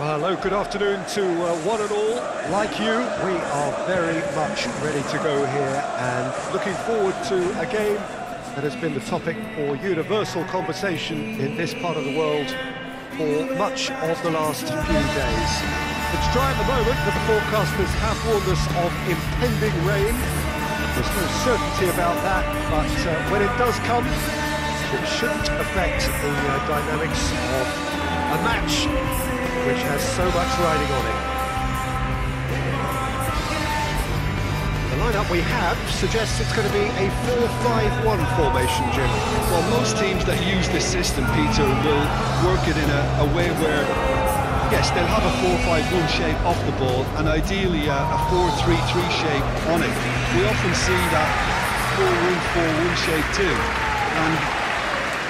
Well, hello, good afternoon to one and all. Like you, we are very much ready to go here and looking forward to a game that has been the topic for universal conversation in this part of the world for much of the last few days. It's dry at the moment, but the forecasters have warned us of impending rain. There's no certainty about that, but when it does come, it shouldn't affect the dynamics of a match which has so much riding on it. The lineup we have suggests it's going to be a 4-5-1 formation, Jim. Well, most teams that use this system, Peter, will work it in a way where, yes, they'll have a 4-5-1 shape off the ball and ideally a 4-3-3 shape on it. We often see that 4-1-4-1 shape too, and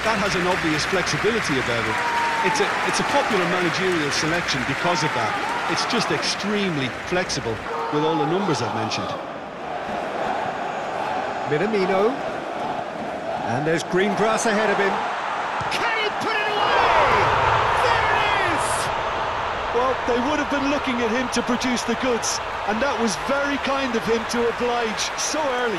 that has an obvious flexibility about it. It's a popular managerial selection because of that. It's just extremely flexible with all the numbers I've mentioned. Minamino. And there's Greengrass ahead of him. Can he put it away? There it is! Well, they would have been looking at him to produce the goods, and that was very kind of him to oblige so early.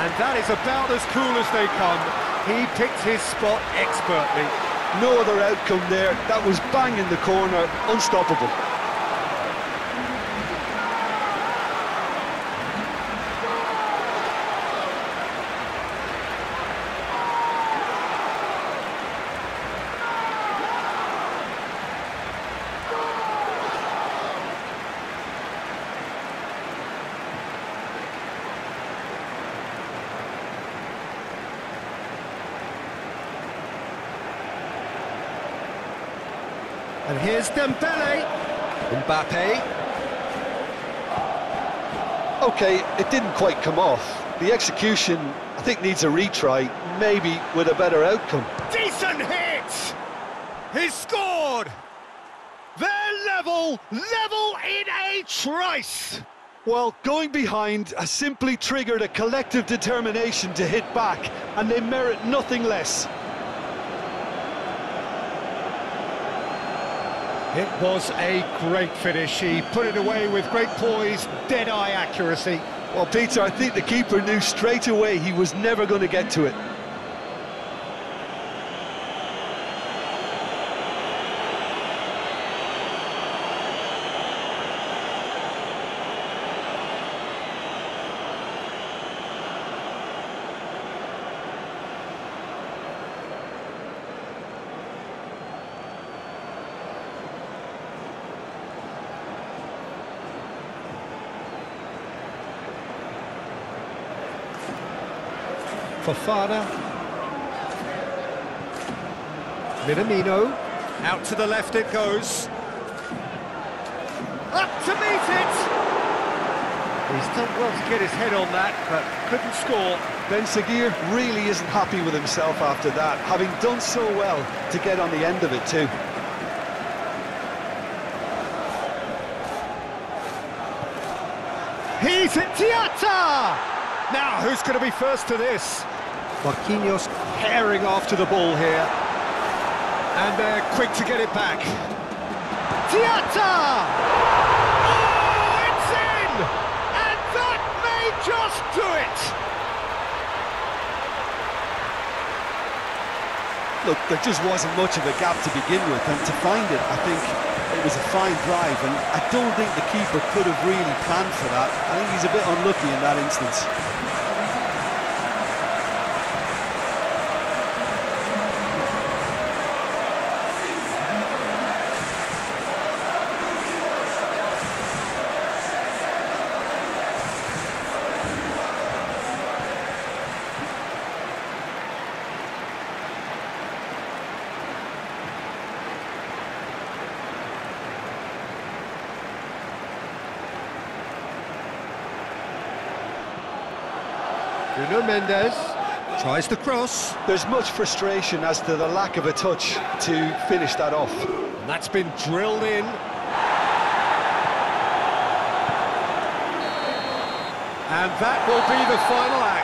And that is about as cool as they come. He picked his spot expertly. No other outcome there. That was bang in the corner, unstoppable. And here's Dembele. Mbappé. OK, it didn't quite come off. The execution, I think, needs a retry, maybe with a better outcome. Decent hit! He's scored! They're level in a trice! Well, going behind has simply triggered a collective determination to hit back, and they merit nothing less. It was a great finish. He put it away with great poise, dead-eye accuracy. Well, Peter, I think the keeper knew straight away he was never going to get to it. Moffada. Minamino. Out to the left it goes. Up to meet it! He's done well to get his head on that, but couldn't score. Ben Saguir really isn't happy with himself after that, having done so well to get on the end of it too. He's at Tiata! Now, who's going to be first to this? Marquinhos tearing after the ball here. And they're quick to get it back. Diatta! Oh, it's in! And that may just do it! Look, there just wasn't much of a gap to begin with, and to find it, I think it was a fine drive, and I don't think the keeper could have really planned for that. I think he's a bit unlucky in that instance. Bruno Mendes tries to cross. There's much frustration as to the lack of a touch to finish that off. And that's been drilled in. And that will be the final act.